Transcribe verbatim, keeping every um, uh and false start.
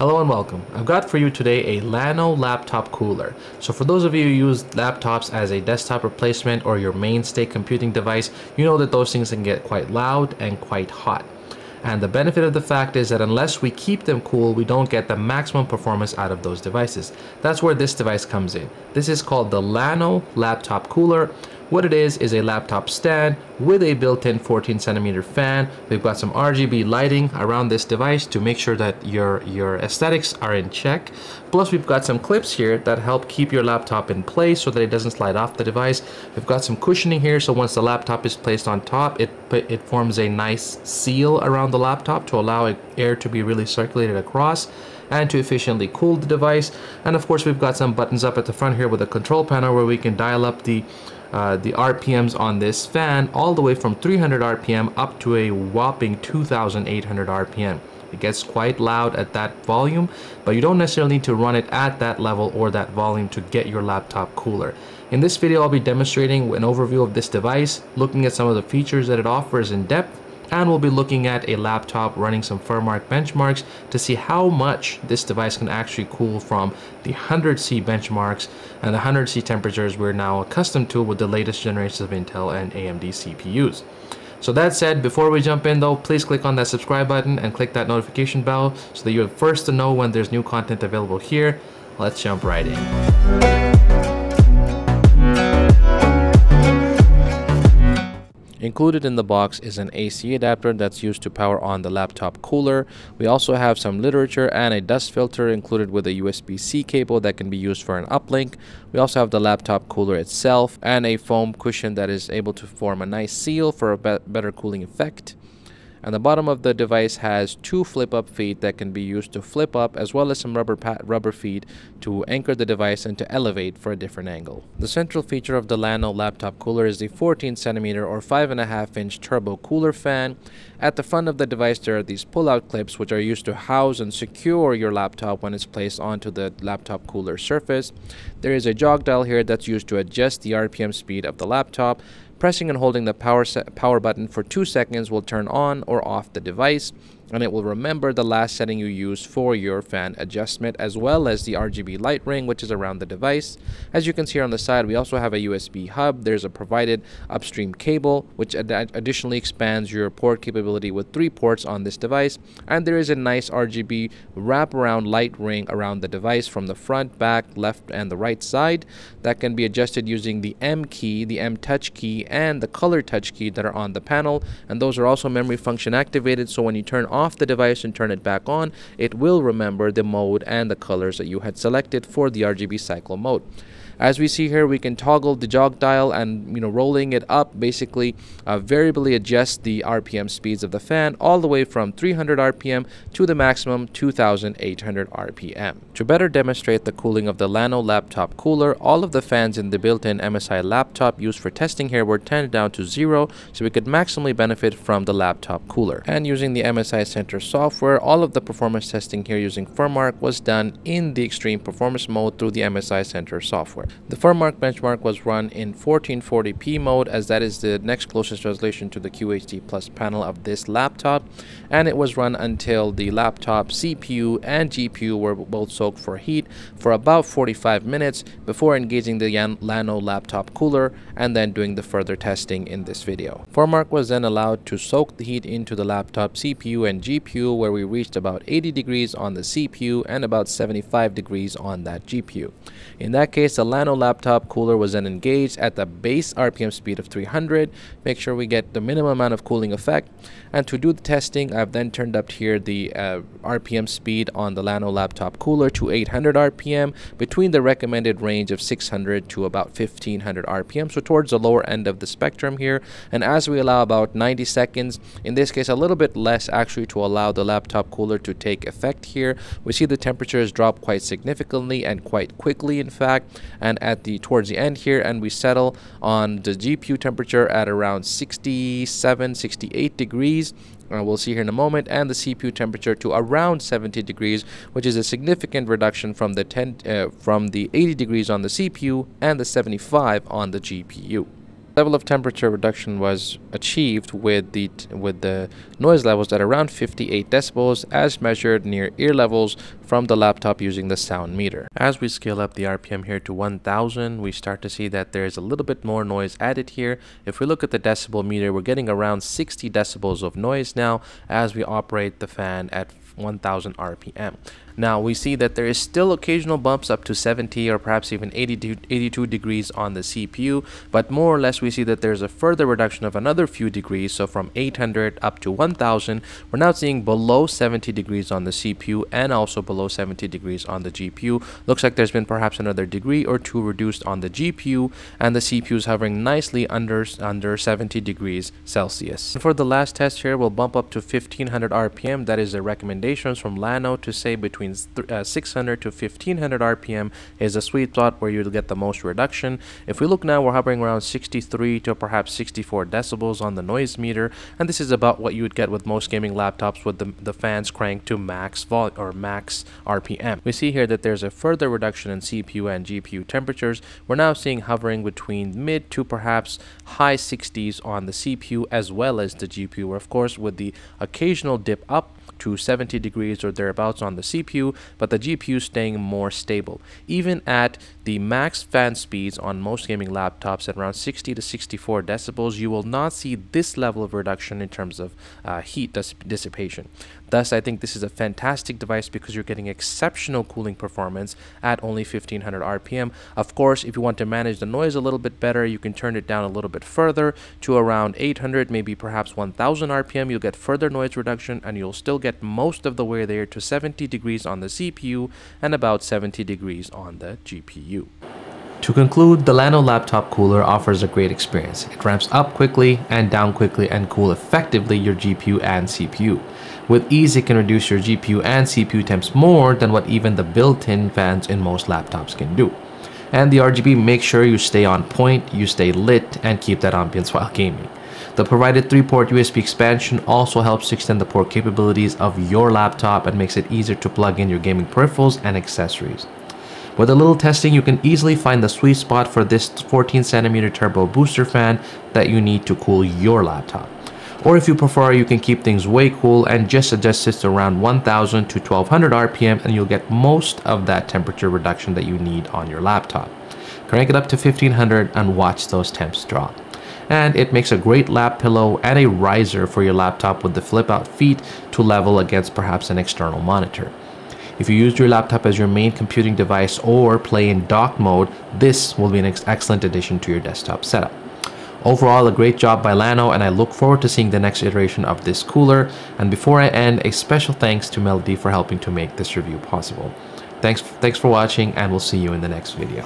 Hello and welcome. I've got for you today a Llano laptop cooler. So for those of you who use laptops as a desktop replacement or your mainstay computing device, you know that those things can get quite loud and quite hot. And the benefit of the fact is that unless we keep them cool, we don't get the maximum performance out of those devices. That's where this device comes in. This is called the Llano laptop cooler. What it is is a laptop stand with a built-in fourteen centimeter fan. We've got some R G B lighting around this device to make sure that your, your aesthetics are in check. Plus we've got some clips here that help keep your laptop in place so that it doesn't slide off the device. We've got some cushioning here, so once the laptop is placed on top, it, it forms a nice seal around the laptop to allow air to be really circulated across and to efficiently cool the device. And of course we've got some buttons up at the front here with a control panel where we can dial up the Uh, the R P Ms on this fan all the way from three hundred R P M up to a whopping two thousand eight hundred R P M. It gets quite loud at that volume, but you don't necessarily need to run it at that level or that volume to get your laptop cooler. In this video, I'll be demonstrating an overview of this device, looking at some of the features that it offers in depth, and we'll be looking at a laptop running some FurMark benchmarks to see how much this device can actually cool from the one hundred C benchmarks and the one hundred C temperatures we're now accustomed to with the latest generations of Intel and A M D C P Us. So that said, before we jump in though, please click on that subscribe button and click that notification bell so that you're first to know when there's new content available here. Let's jump right in. Included in the box is an A C adapter that's used to power on the laptop cooler. We also have some literature and a dust filter included with a U S B C cable that can be used for an uplink. We also have the laptop cooler itself and a foam cushion that is able to form a nice seal for a be- better cooling effect. And the bottom of the device has two flip-up feet that can be used to flip up, as well as some rubber pat rubber feet to anchor the device and to elevate for a different angle. The central feature of the Llano laptop cooler is the fourteen centimeter or five point five inch turbo cooler fan. At the front of the device there are these pull-out clips which are used to house and secure your laptop when it's placed onto the laptop cooler surface. There is a jog dial here that's used to adjust the R P M speed of the laptop. Pressing and holding the power power button for two seconds will turn on or off the device, and it will remember the last setting you used for your fan adjustment, as well as the R G B light ring which is around the device. As you can see on the side, we also have a U S B hub. There's a provided upstream cable which ad additionally expands your port capability with three ports on this device, and there is a nice R G B wraparound light ring around the device from the front, back, left and the right side that can be adjusted using the M key, the M touch key and the color touch key that are on the panel, and those are also memory function activated, so when you turn on off the device and turn it back on, it will remember the mode and the colors that you had selected for the R G B cycle mode. As we see here, we can toggle the jog dial and, you know, rolling it up basically uh, variably adjust the R P M speeds of the fan all the way from three hundred R P M to the maximum two thousand eight hundred R P M. To better demonstrate the cooling of the Llano laptop cooler, all of the fans in the built-in M S I laptop used for testing here were turned down to zero so we could maximally benefit from the laptop cooler. And using the M S I Center software, all of the performance testing here using FurMark was done in the extreme performance mode through the M S I Center software. The FurMark benchmark was run in fourteen forty p mode, as that is the next closest translation to the Q H D Plus panel of this laptop, and it was run until the laptop C P U and G P U were both soaked for heat for about forty-five minutes before engaging the Llano laptop cooler and then doing the further testing in this video. FurMark was then allowed to soak the heat into the laptop C P U and G P U, where we reached about eighty degrees on the C P U and about seventy-five degrees on that G P U. In that case, the Llano laptop cooler was then engaged at the base R P M speed of three hundred. Make sure we get the minimum amount of cooling effect. And to do the testing, I've then turned up here the uh, R P M speed on the Llano laptop cooler to eight hundred R P M between the recommended range of six hundred to about fifteen hundred R P M, so towards the lower end of the spectrum here. And as we allow about ninety seconds, in this case a little bit less actually, to allow the laptop cooler to take effect here, we see the temperatures drop quite significantly and quite quickly in fact, and at the towards the end here, and we settle on the G P U temperature at around sixty-seven sixty-eight degrees. Uh, we'll see here in a moment, and the C P U temperature to around seventy degrees, which is a significant reduction from the ten uh, from the eighty degrees on the C P U and the seventy-five on the G P U. level of temperature reduction was achieved with the t with the noise levels at around fifty-eight decibels as measured near ear levels from the laptop using the sound meter. As we scale up the R P M here to one thousand, we start to see that there is a little bit more noise added here. If we look at the decibel meter, we're getting around sixty decibels of noise now as we operate the fan at one thousand R P M. Now we see that there is still occasional bumps up to seventy or perhaps even eighty-two degrees on the C P U, but more or less we see that there's a further reduction of another few degrees. So from eight hundred up to one thousand, we're now seeing below seventy degrees on the C P U and also below seventy degrees on the G P U. Looks like there's been perhaps another degree or two reduced on the G P U, and the C P U is hovering nicely under under seventy degrees Celsius. And for the last test here, we'll bump up to fifteen hundred R P M. That is the recommendations from Llano to say between Uh, six hundred to fifteen hundred R P M is a sweet spot where you'll get the most reduction. If we look now, we're hovering around sixty-three to perhaps sixty-four decibels on the noise meter, and this is about what you would get with most gaming laptops with the, the fans cranked to max vol or max R P M. We see here that there's a further reduction in C P U and G P U temperatures. We're now seeing hovering between mid to perhaps high sixties on the C P U as well as the G P U, where of course with the occasional dip up to seventy degrees or thereabouts on the C P U, but the G P U staying more stable. Even at the max fan speeds on most gaming laptops at around sixty to sixty-four decibels, you will not see this level of reduction in terms of uh, heat dissipation. Thus, I think this is a fantastic device because you're getting exceptional cooling performance at only fifteen hundred R P M. Of course, if you want to manage the noise a little bit better, you can turn it down a little bit further to around eight hundred, maybe perhaps one thousand R P M. You'll get further noise reduction and you'll still get most of the way there to seventy degrees on the C P U and about seventy degrees on the G P U. To conclude, the Llano laptop cooler offers a great experience. It ramps up quickly and down quickly and cool effectively your G P U and C P U. With ease, it can reduce your G P U and C P U temps more than what even the built-in fans in most laptops can do. And the R G B makes sure you stay on point, you stay lit, and keep that ambience while gaming. The provided three port U S B expansion also helps extend the port capabilities of your laptop and makes it easier to plug in your gaming peripherals and accessories. With a little testing, you can easily find the sweet spot for this fourteen centimeter turbo booster fan that you need to cool your laptop. Or if you prefer, you can keep things way cool and just adjust this to around one thousand to twelve hundred R P M and you'll get most of that temperature reduction that you need on your laptop. Crank it up to fifteen hundred and watch those temps drop. And it makes a great lap pillow and a riser for your laptop with the flip out feet to level against perhaps an external monitor. If you use your laptop as your main computing device or play in dock mode, this will be an ex excellent addition to your desktop setup. Overall, a great job by Llano, and I look forward to seeing the next iteration of this cooler. And before I end, a special thanks to Melody for helping to make this review possible. Thanks, thanks for watching, and we'll see you in the next video.